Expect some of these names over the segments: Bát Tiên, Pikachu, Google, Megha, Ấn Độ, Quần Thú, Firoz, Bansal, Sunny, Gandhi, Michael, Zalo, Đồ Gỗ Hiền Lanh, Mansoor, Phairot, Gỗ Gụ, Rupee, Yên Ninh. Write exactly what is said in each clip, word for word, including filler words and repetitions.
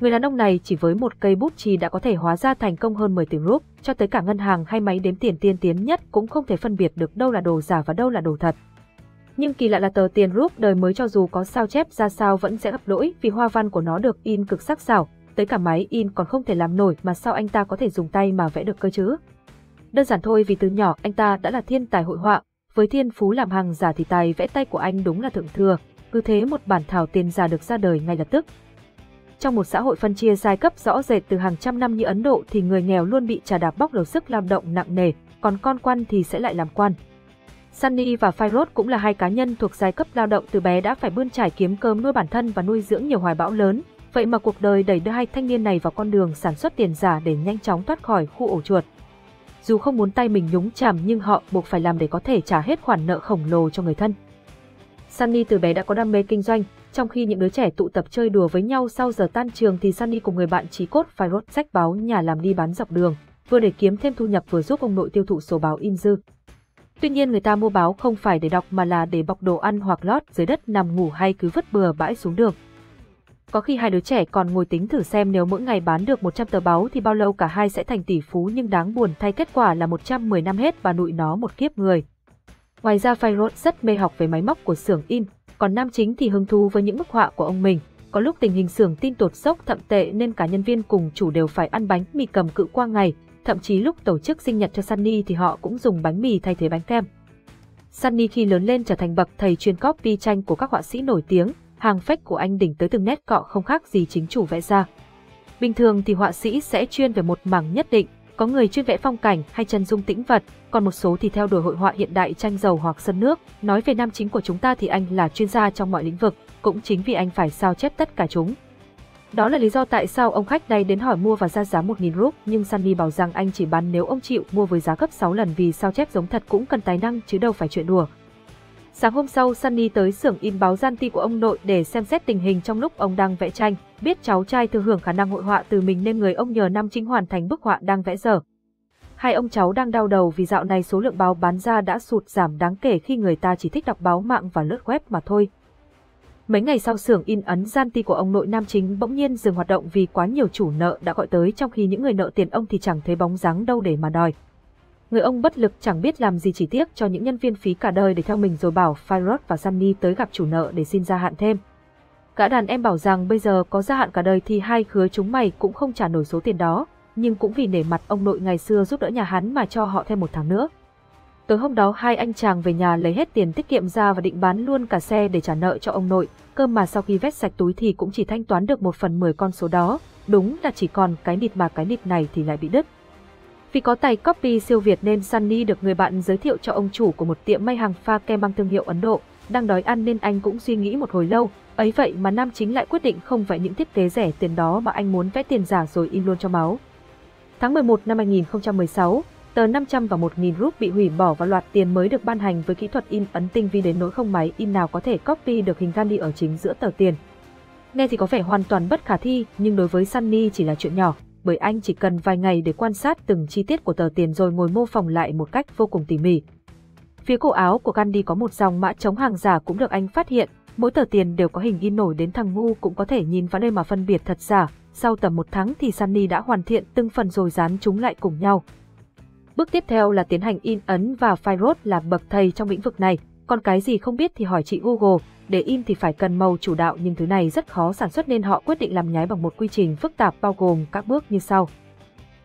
Người đàn ông này chỉ với một cây bút chì đã có thể hóa ra thành công hơn mười tỷ rup, cho tới cả ngân hàng hay máy đếm tiền tiên tiến nhất cũng không thể phân biệt được đâu là đồ giả và đâu là đồ thật. Nhưng kỳ lạ là tờ tiền rup đời mới cho dù có sao chép ra sao vẫn sẽ gặp lỗi vì hoa văn của nó được in cực sắc sảo, tới cả máy in còn không thể làm nổi mà sao anh ta có thể dùng tay mà vẽ được cơ chứ? Đơn giản thôi vì từ nhỏ anh ta đã là thiên tài hội họa, với thiên phú làm hàng giả thì tài vẽ tay của anh đúng là thượng thừa, cứ thế một bản thảo tiền giả được ra đời ngay lập tức. Trong một xã hội phân chia giai cấp rõ rệt từ hàng trăm năm như Ấn Độ thì người nghèo luôn bị chà đạp bóc lột sức lao động nặng nề, còn con quan thì sẽ lại làm quan. Sunny và Phairot cũng là hai cá nhân thuộc giai cấp lao động từ bé đã phải bươn trải kiếm cơm nuôi bản thân và nuôi dưỡng nhiều hoài bão lớn, vậy mà cuộc đời đẩy đưa hai thanh niên này vào con đường sản xuất tiền giả để nhanh chóng thoát khỏi khu ổ chuột. Dù không muốn tay mình nhúng chàm nhưng họ buộc phải làm để có thể trả hết khoản nợ khổng lồ cho người thân. Sunny từ bé đã có đam mê kinh doanh, trong khi những đứa trẻ tụ tập chơi đùa với nhau sau giờ tan trường thì Sunny cùng người bạn chí cốt Firoz xách báo nhà làm đi bán dọc đường, vừa để kiếm thêm thu nhập vừa giúp ông nội tiêu thụ số báo in dư. Tuy nhiên người ta mua báo không phải để đọc mà là để bọc đồ ăn hoặc lót dưới đất nằm ngủ hay cứ vứt bừa bãi xuống đường. Có khi hai đứa trẻ còn ngồi tính thử xem nếu mỗi ngày bán được một trăm tờ báo thì bao lâu cả hai sẽ thành tỷ phú, nhưng đáng buồn thay kết quả là một trăm mười năm hết và nụi nó một kiếp người. Ngoài ra Phairot rất mê học về máy móc của xưởng in, còn nam chính thì hứng thú với những bức họa của ông mình. Có lúc tình hình xưởng tin tột dốc thậm tệ nên cả nhân viên cùng chủ đều phải ăn bánh mì cầm cự qua ngày, thậm chí lúc tổ chức sinh nhật cho Sunny thì họ cũng dùng bánh mì thay thế bánh kem. Sunny khi lớn lên trở thành bậc thầy chuyên copy tranh của các họa sĩ nổi tiếng, hàng fake của anh đỉnh tới từng nét cọ không khác gì chính chủ vẽ ra. Bình thường thì họa sĩ sẽ chuyên về một mảng nhất định, có người chuyên vẽ phong cảnh hay chân dung tĩnh vật, còn một số thì theo đuổi hội họa hiện đại tranh dầu hoặc sơn nước. Nói về nam chính của chúng ta thì anh là chuyên gia trong mọi lĩnh vực, cũng chính vì anh phải sao chép tất cả chúng. Đó là lý do tại sao ông khách này đến hỏi mua và ra giá một nghìn rup, nhưng Sunny bảo rằng anh chỉ bán nếu ông chịu mua với giá gấp sáu lần vì sao chép giống thật cũng cần tài năng chứ đâu phải chuyện đùa. Sáng hôm sau Sunny tới xưởng in báo gian ti của ông nội để xem xét tình hình trong lúc ông đang vẽ tranh, biết cháu trai thừa hưởng khả năng hội họa từ mình nên người ông nhờ nam chính hoàn thành bức họa đang vẽ dở. Hai ông cháu đang đau đầu vì dạo này số lượng báo bán ra đã sụt giảm đáng kể khi người ta chỉ thích đọc báo mạng và lướt web mà thôi. Mấy ngày sau xưởng in ấn gian ti của ông nội nam chính bỗng nhiên dừng hoạt động vì quá nhiều chủ nợ đã gọi tới, trong khi những người nợ tiền ông thì chẳng thấy bóng dáng đâu để mà đòi. Người ông bất lực chẳng biết làm gì, chỉ tiếc cho những nhân viên phí cả đời để theo mình rồi bảo Firoz và Sunny tới gặp chủ nợ để xin gia hạn thêm. Cả đàn em bảo rằng bây giờ có gia hạn cả đời thì hai khứa chúng mày cũng không trả nổi số tiền đó, nhưng cũng vì nể mặt ông nội ngày xưa giúp đỡ nhà hắn mà cho họ thêm một tháng nữa. Tối hôm đó hai anh chàng về nhà lấy hết tiền tiết kiệm ra và định bán luôn cả xe để trả nợ cho ông nội, cơ mà sau khi vét sạch túi thì cũng chỉ thanh toán được một phần mười con số đó, đúng là chỉ còn cái nịt mà cái nịt này thì lại bị đứt. Vì có tài copy siêu Việt nên Sunny được người bạn giới thiệu cho ông chủ của một tiệm may hàng pha kem mang thương hiệu Ấn Độ. Đang đói ăn nên anh cũng suy nghĩ một hồi lâu, ấy vậy mà nam chính lại quyết định không vẽ những thiết kế rẻ tiền đó mà anh muốn vẽ tiền giả rồi in luôn cho máu. Tháng mười một năm hai nghìn không trăm mười sáu, tờ năm trăm và một nghìn rup bị hủy bỏ và loạt tiền mới được ban hành với kỹ thuật in ấn tinh vi đến nỗi không máy in nào có thể copy được hình Gandhi ở chính giữa tờ tiền. Nghe thì có vẻ hoàn toàn bất khả thi nhưng đối với Sunny chỉ là chuyện nhỏ, bởi anh chỉ cần vài ngày để quan sát từng chi tiết của tờ tiền rồi ngồi mô phỏng lại một cách vô cùng tỉ mỉ. Phía cổ áo của Gandhi có một dòng mã chống hàng giả cũng được anh phát hiện, mỗi tờ tiền đều có hình in nổi đến thằng ngu cũng có thể nhìn vào đây mà phân biệt thật giả. Sau tầm một tháng thì Sunny đã hoàn thiện từng phần rồi dán chúng lại cùng nhau. Bước tiếp theo là tiến hành in ấn và Phairot là bậc thầy trong lĩnh vực này, còn cái gì không biết thì hỏi chị Google. Để in thì phải cần màu chủ đạo nhưng thứ này rất khó sản xuất nên họ quyết định làm nhái bằng một quy trình phức tạp bao gồm các bước như sau.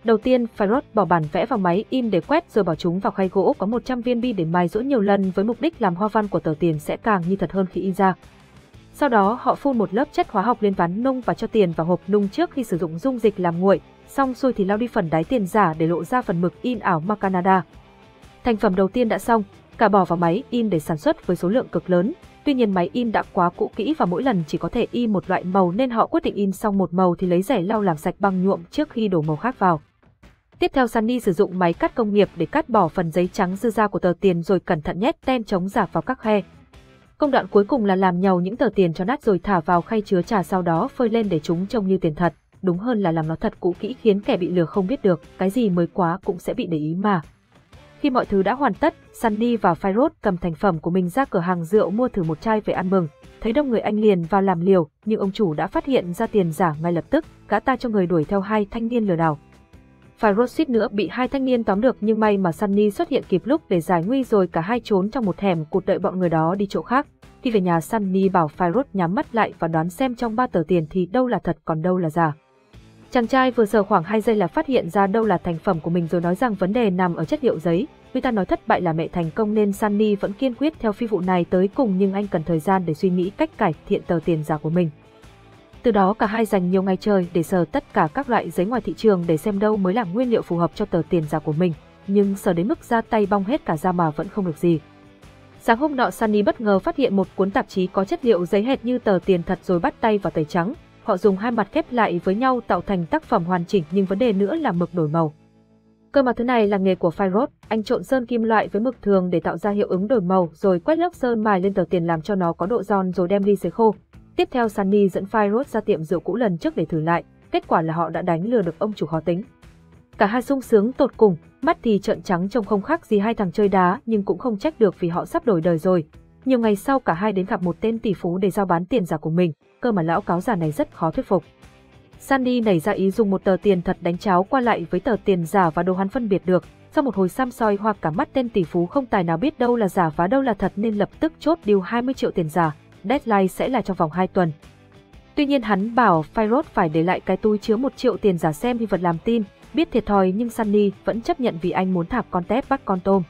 Đầu tiên, Phairot bỏ bản vẽ vào máy in để quét rồi bỏ chúng vào khay gỗ có một trăm viên bi để mài giũa nhiều lần với mục đích làm hoa văn của tờ tiền sẽ càng như thật hơn khi in ra. Sau đó họ phun một lớp chất hóa học lên ván nung và cho tiền vào hộp nung trước khi sử dụng dung dịch làm nguội, xong xuôi thì lau đi phần đáy tiền giả để lộ ra phần mực in ảo ma Canada. Thành phẩm đầu tiên đã xong, cả bỏ vào máy in để sản xuất với số lượng cực lớn. Tuy nhiên máy in đã quá cũ kỹ và mỗi lần chỉ có thể in một loại màu nên họ quyết định in xong một màu thì lấy rẻ lau làm sạch bằng nhuộm trước khi đổ màu khác vào. Tiếp theo Sunny sử dụng máy cắt công nghiệp để cắt bỏ phần giấy trắng dư ra của tờ tiền rồi cẩn thận nhét tem chống giả vào các khe. Công đoạn cuối cùng là làm nhàu những tờ tiền cho nát rồi thả vào khay chứa trà, sau đó phơi lên để chúng trông như tiền thật. Đúng hơn là làm nó thật cũ kỹ khiến kẻ bị lừa không biết được, cái gì mới quá cũng sẽ bị để ý mà. Khi mọi thứ đã hoàn tất, Sunny và Phairot cầm thành phẩm của mình ra cửa hàng rượu mua thử một chai về ăn mừng. Thấy đông người, anh liền vào làm liều, nhưng ông chủ đã phát hiện ra tiền giả ngay lập tức, gã ta cho người đuổi theo hai thanh niên lừa đảo. Phairot suýt nữa bị hai thanh niên tóm được, nhưng may mà Sunny xuất hiện kịp lúc để giải nguy, rồi cả hai trốn trong một hẻm cụt đợi bọn người đó đi chỗ khác. Khi về nhà, Sunny bảo Phairot nhắm mắt lại và đoán xem trong ba tờ tiền thì đâu là thật còn đâu là giả. Chàng trai vừa sờ khoảng hai giây là phát hiện ra đâu là thành phẩm của mình, rồi nói rằng vấn đề nằm ở chất liệu giấy. Người ta nói thất bại là mẹ thành công nên Sunny vẫn kiên quyết theo phi vụ này tới cùng, nhưng anh cần thời gian để suy nghĩ cách cải thiện tờ tiền giả của mình. Từ đó cả hai dành nhiều ngày trời để sờ tất cả các loại giấy ngoài thị trường để xem đâu mới là nguyên liệu phù hợp cho tờ tiền giả của mình, nhưng sờ đến mức ra tay bong hết cả da mà vẫn không được gì. Sáng hôm nọ, Sunny bất ngờ phát hiện một cuốn tạp chí có chất liệu giấy hệt như tờ tiền thật rồi bắt tay vào tẩy trắng. Họ dùng hai mặt ghép lại với nhau tạo thành tác phẩm hoàn chỉnh, nhưng vấn đề nữa là mực đổi màu. Cơ mà thứ này là nghề của Phairot, anh trộn sơn kim loại với mực thường để tạo ra hiệu ứng đổi màu, rồi quét lớp sơn mài lên tờ tiền làm cho nó có độ giòn rồi đem đi sấy khô. Tiếp theo, Sunny dẫn Phairot ra tiệm rượu cũ lần trước để thử lại, kết quả là họ đã đánh lừa được ông chủ khó tính. Cả hai sung sướng tột cùng, mắt thì trợn trắng trông không khác gì hai thằng chơi đá, nhưng cũng không trách được vì họ sắp đổi đời rồi. Nhiều ngày sau, cả hai đến gặp một tên tỷ phú để giao bán tiền giả của mình, cơ mà lão cáo già này rất khó thuyết phục. Sunny nảy ra ý dùng một tờ tiền thật đánh cháo qua lại với tờ tiền giả và đồ hắn phân biệt được. Sau một hồi săm soi hoa cả mắt, tên tỷ phú không tài nào biết đâu là giả và đâu là thật nên lập tức chốt điều hai mươi triệu tiền giả, deadline sẽ là trong vòng hai tuần. Tuy nhiên hắn bảo Phairot phải để lại cái túi chứa một triệu tiền giả xem như vật làm tin, biết thiệt thòi nhưng Sunny vẫn chấp nhận vì anh muốn thả con tép bắt con tôm.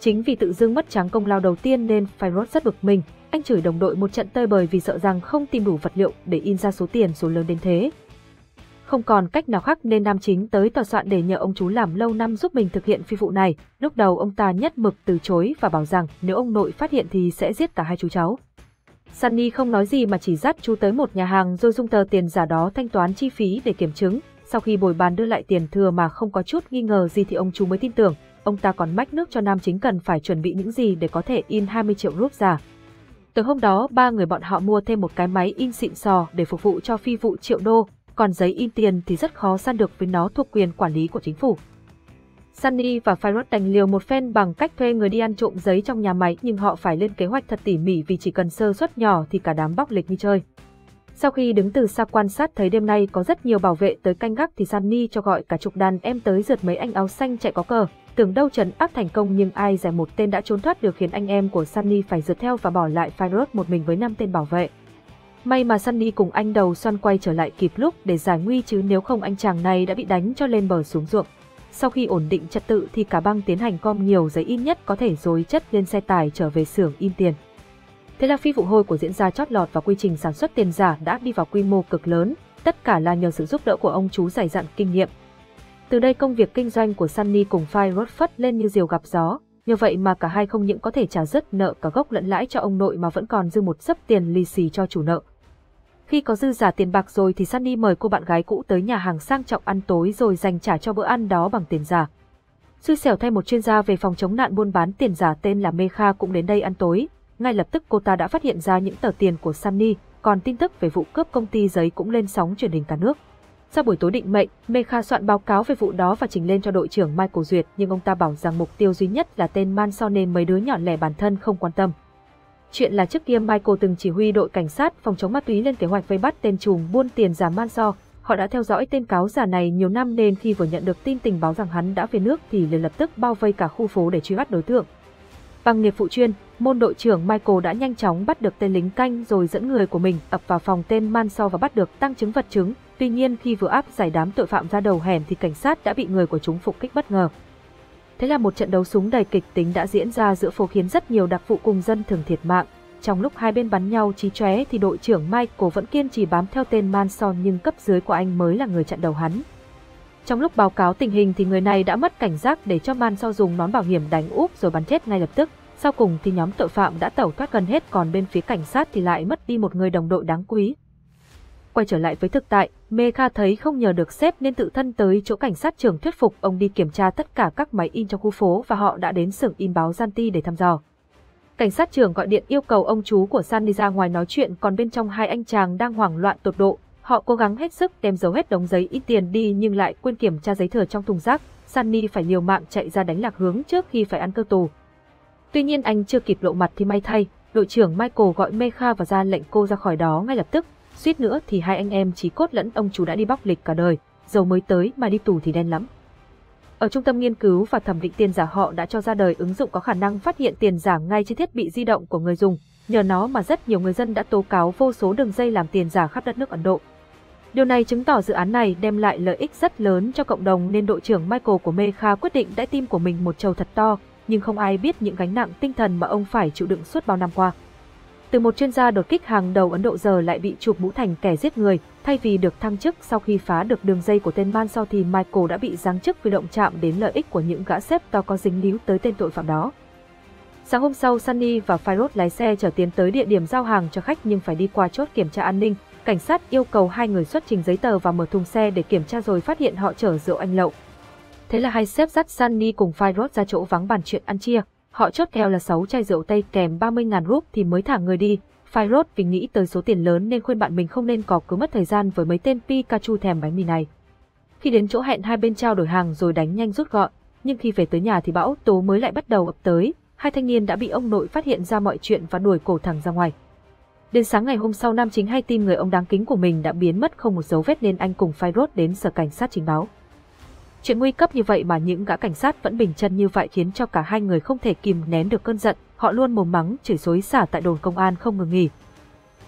Chính vì tự dưng mất trắng công lao đầu tiên nên Phairot rất bực mình, anh chửi đồng đội một trận tơi bời vì sợ rằng không tìm đủ vật liệu để in ra số tiền số lớn đến thế. Không còn cách nào khác nên nam chính tới tòa soạn để nhờ ông chú làm lâu năm giúp mình thực hiện phi vụ này. Lúc đầu ông ta nhất mực từ chối và bảo rằng nếu ông nội phát hiện thì sẽ giết cả hai chú cháu. Sunny không nói gì mà chỉ dắt chú tới một nhà hàng rồi dùng tờ tiền giả đó thanh toán chi phí để kiểm chứng. Sau khi bồi bàn đưa lại tiền thừa mà không có chút nghi ngờ gì thì ông chú mới tin tưởng. Ông ta còn mách nước cho nam chính cần phải chuẩn bị những gì để có thể in hai mươi triệu rúp giả. Từ hôm đó, ba người bọn họ mua thêm một cái máy in xịn sò để phục vụ cho phi vụ triệu đô, còn giấy in tiền thì rất khó săn được vì nó thuộc quyền quản lý của chính phủ. Sunny và Phairot đành liều một phen bằng cách thuê người đi ăn trộm giấy trong nhà máy, nhưng họ phải lên kế hoạch thật tỉ mỉ vì chỉ cần sơ suất nhỏ thì cả đám bóc lịch như chơi. Sau khi đứng từ xa quan sát thấy đêm nay có rất nhiều bảo vệ tới canh gác thì Sunny cho gọi cả chục đàn em tới rượt mấy anh áo xanh chạy có cờ. Tưởng đâu trấn áp thành công nhưng ai dè một tên đã trốn thoát được khiến anh em của Sunny phải rượt theo và bỏ lại Phairot một mình với năm tên bảo vệ. May mà Sunny cùng anh đầu xoăn quay trở lại kịp lúc để giải nguy, chứ nếu không anh chàng này đã bị đánh cho lên bờ xuống ruộng. Sau khi ổn định trật tự thì cả băng tiến hành gom nhiều giấy in nhất có thể rồi chất lên xe tải trở về xưởng in tiền. Thế là phi vụ hôi của diễn ra chót lọt và quy trình sản xuất tiền giả đã đi vào quy mô cực lớn, tất cả là nhờ sự giúp đỡ của ông chú dày dặn kinh nghiệm. Từ đây công việc kinh doanh của Sunny cùng Phairot phất lên như diều gặp gió, như vậy mà cả hai không những có thể trả dứt nợ cả gốc lẫn lãi cho ông nội mà vẫn còn dư một xấp tiền lì xì cho chủ nợ. Khi có dư giả tiền bạc rồi thì Sunny mời cô bạn gái cũ tới nhà hàng sang trọng ăn tối rồi dành trả cho bữa ăn đó bằng tiền giả. Xui xẻo thay, một chuyên gia về phòng chống nạn buôn bán tiền giả tên là Megha cũng đến đây ăn tối. Ngay lập tức cô ta đã phát hiện ra những tờ tiền của Sunny, còn tin tức về vụ cướp công ty giấy cũng lên sóng truyền hình cả nước. Sau buổi tối định mệnh, Megha soạn báo cáo về vụ đó và trình lên cho đội trưởng Michael duyệt, nhưng ông ta bảo rằng mục tiêu duy nhất là tên Mansoor nên mấy đứa nhỏ lẻ bản thân không quan tâm. Chuyện là trước kia Michael từng chỉ huy đội cảnh sát phòng chống ma túy lên kế hoạch vây bắt tên trùm buôn tiền giả Mansoor. Họ đã theo dõi tên cáo giả này nhiều năm nên khi vừa nhận được tin tình báo rằng hắn đã về nước thì liền lập tức bao vây cả khu phố để truy bắt đối tượng. Bằng nghiệp vụ chuyên, môn đội trưởng Michael đã nhanh chóng bắt được tên lính canh rồi dẫn người của mình ập vào phòng tên Mansoor và bắt được tăng chứng vật chứng. Tuy nhiên khi vừa áp giải đám tội phạm ra đầu hẻm thì cảnh sát đã bị người của chúng phục kích bất ngờ. Thế là một trận đấu súng đầy kịch tính đã diễn ra giữa phố khiến rất nhiều đặc vụ cùng dân thường thiệt mạng. Trong lúc hai bên bắn nhau chí chóe thì đội trưởng Michael vẫn kiên trì bám theo tên Mansoor, nhưng cấp dưới của anh mới là người chặn đầu hắn. Trong lúc báo cáo tình hình thì người này đã mất cảnh giác để cho Mansoor dùng nón bảo hiểm đánh úp rồi bắn chết ngay lập tức. Sau cùng thì nhóm tội phạm đã tẩu thoát gần hết, còn bên phía cảnh sát thì lại mất đi một người đồng đội đáng quý. Quay trở lại với thực tại, Megha thấy không nhờ được sếp nên tự thân tới chỗ cảnh sát trưởng thuyết phục ông đi kiểm tra tất cả các máy in trong khu phố và họ đã đến xưởng in báo Zanti để thăm dò. Cảnh sát trưởng gọi điện yêu cầu ông chú của Sunny ra ngoài nói chuyện, còn bên trong hai anh chàng đang hoảng loạn tột độ. Họ cố gắng hết sức đem giấu hết đống giấy ít tiền đi nhưng lại quên kiểm tra giấy thừa trong thùng rác. Sunny phải liều mạng chạy ra đánh lạc hướng trước khi phải ăn cơ tù. Tuy nhiên anh chưa kịp lộ mặt thì may thay, đội trưởng Michael gọi Megha và ra lệnh cô ra khỏi đó ngay lập tức. Suýt nữa thì hai anh em chí cốt lẫn ông chú đã đi bóc lịch cả đời, dầu mới tới mà đi tù thì đen lắm. Ở trung tâm nghiên cứu và thẩm định tiền giả, họ đã cho ra đời ứng dụng có khả năng phát hiện tiền giả ngay trên thiết bị di động của người dùng. Nhờ nó mà rất nhiều người dân đã tố cáo vô số đường dây làm tiền giả khắp đất nước Ấn Độ. Điều này chứng tỏ dự án này đem lại lợi ích rất lớn cho cộng đồng, nên đội trưởng Michael của Megha quyết định đãi team của mình một chầu thật to, nhưng không ai biết những gánh nặng tinh thần mà ông phải chịu đựng suốt bao năm qua. Từ một chuyên gia đột kích hàng đầu Ấn Độ giờ lại bị chụp mũ thành kẻ giết người. Thay vì được thăng chức sau khi phá được đường dây của tên Bansal thì Michael đã bị giáng chức vì động chạm đến lợi ích của những gã xếp to có dính líu tới tên tội phạm đó. Sáng hôm sau, Sunny và Phairot lái xe chở tiến tới địa điểm giao hàng cho khách nhưng phải đi qua chốt kiểm tra an ninh. Cảnh sát yêu cầu hai người xuất trình giấy tờ và mở thùng xe để kiểm tra rồi phát hiện họ chở rượu anh lậu. Thế là hai sếp dắt Sunny cùng Phairot ra chỗ vắng bàn chuyện ăn chia. Họ chốt kèo là sáu chai rượu Tây kèm ba mươi nghìn rup thì mới thả người đi. Firoz vì nghĩ tới số tiền lớn nên khuyên bạn mình không nên cò cứ mất thời gian với mấy tên Pikachu thèm bánh mì này. Khi đến chỗ hẹn, hai bên trao đổi hàng rồi đánh nhanh rút gọn. Nhưng khi về tới nhà thì bão tố mới lại bắt đầu ập tới. Hai thanh niên đã bị ông nội phát hiện ra mọi chuyện và đuổi cổ thẳng ra ngoài. Đến sáng ngày hôm sau, nam chính hay tin người ông đáng kính của mình đã biến mất không một dấu vết nên anh cùng Firoz đến sở cảnh sát trình báo. Chuyện nguy cấp như vậy mà những gã cảnh sát vẫn bình chân như vậy khiến cho cả hai người không thể kìm nén được cơn giận. Họ luôn mồm mắng chửi xối xả tại đồn công an không ngừng nghỉ.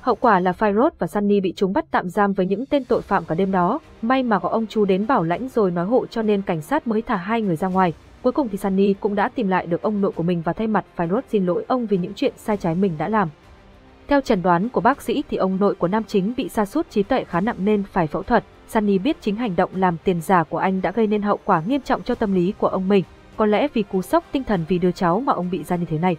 Hậu quả là Phairot và Sunny bị chúng bắt tạm giam với những tên tội phạm cả đêm đó. May mà có ông chú đến bảo lãnh rồi nói hộ cho nên cảnh sát mới thả hai người ra ngoài. Cuối cùng thì Sunny cũng đã tìm lại được ông nội của mình và thay mặt Phairot xin lỗi ông vì những chuyện sai trái mình đã làm. Theo chẩn đoán của bác sĩ thì ông nội của nam chính bị sa sút trí tuệ khá nặng nên phải phẫu thuật. Sunny biết chính hành động làm tiền giả của anh đã gây nên hậu quả nghiêm trọng cho tâm lý của ông mình. Có lẽ vì cú sốc tinh thần vì đứa cháu mà ông bị ra như thế này.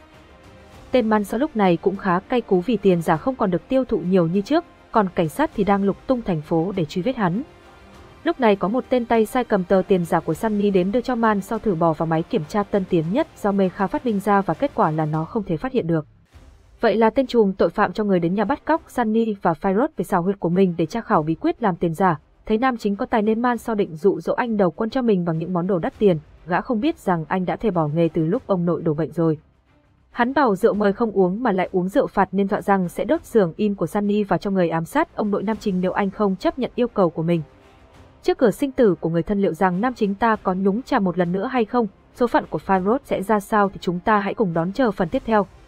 Tên Mansoor lúc này cũng khá cay cú vì tiền giả không còn được tiêu thụ nhiều như trước, còn cảnh sát thì đang lục tung thành phố để truy vết hắn. Lúc này có một tên tay sai cầm tờ tiền giả của Sunny đến đưa cho Mansoor thử bỏ vào máy kiểm tra tân tiến nhất do Megha phát minh ra và kết quả là nó không thể phát hiện được. Vậy là tên trùm tội phạm cho người đến nhà bắt cóc Sunny và Firoz về xào huyệt của mình để tra khảo bí quyết làm tiền giả. Thấy nam chính có tài nên Mansoor định dụ dỗ anh đầu quân cho mình bằng những món đồ đắt tiền, gã không biết rằng anh đã thể bỏ nghề từ lúc ông nội đổ bệnh rồi. Hắn bảo rượu mời không uống mà lại uống rượu phạt nên dọa rằng sẽ đốt xưởng in của Sunny và cho người ám sát ông nội nam chính nếu anh không chấp nhận yêu cầu của mình. Trước cửa sinh tử của người thân, liệu rằng nam chính ta có nhúng chàm một lần nữa hay không? Số phận của Phairot sẽ ra sao thì chúng ta hãy cùng đón chờ phần tiếp theo.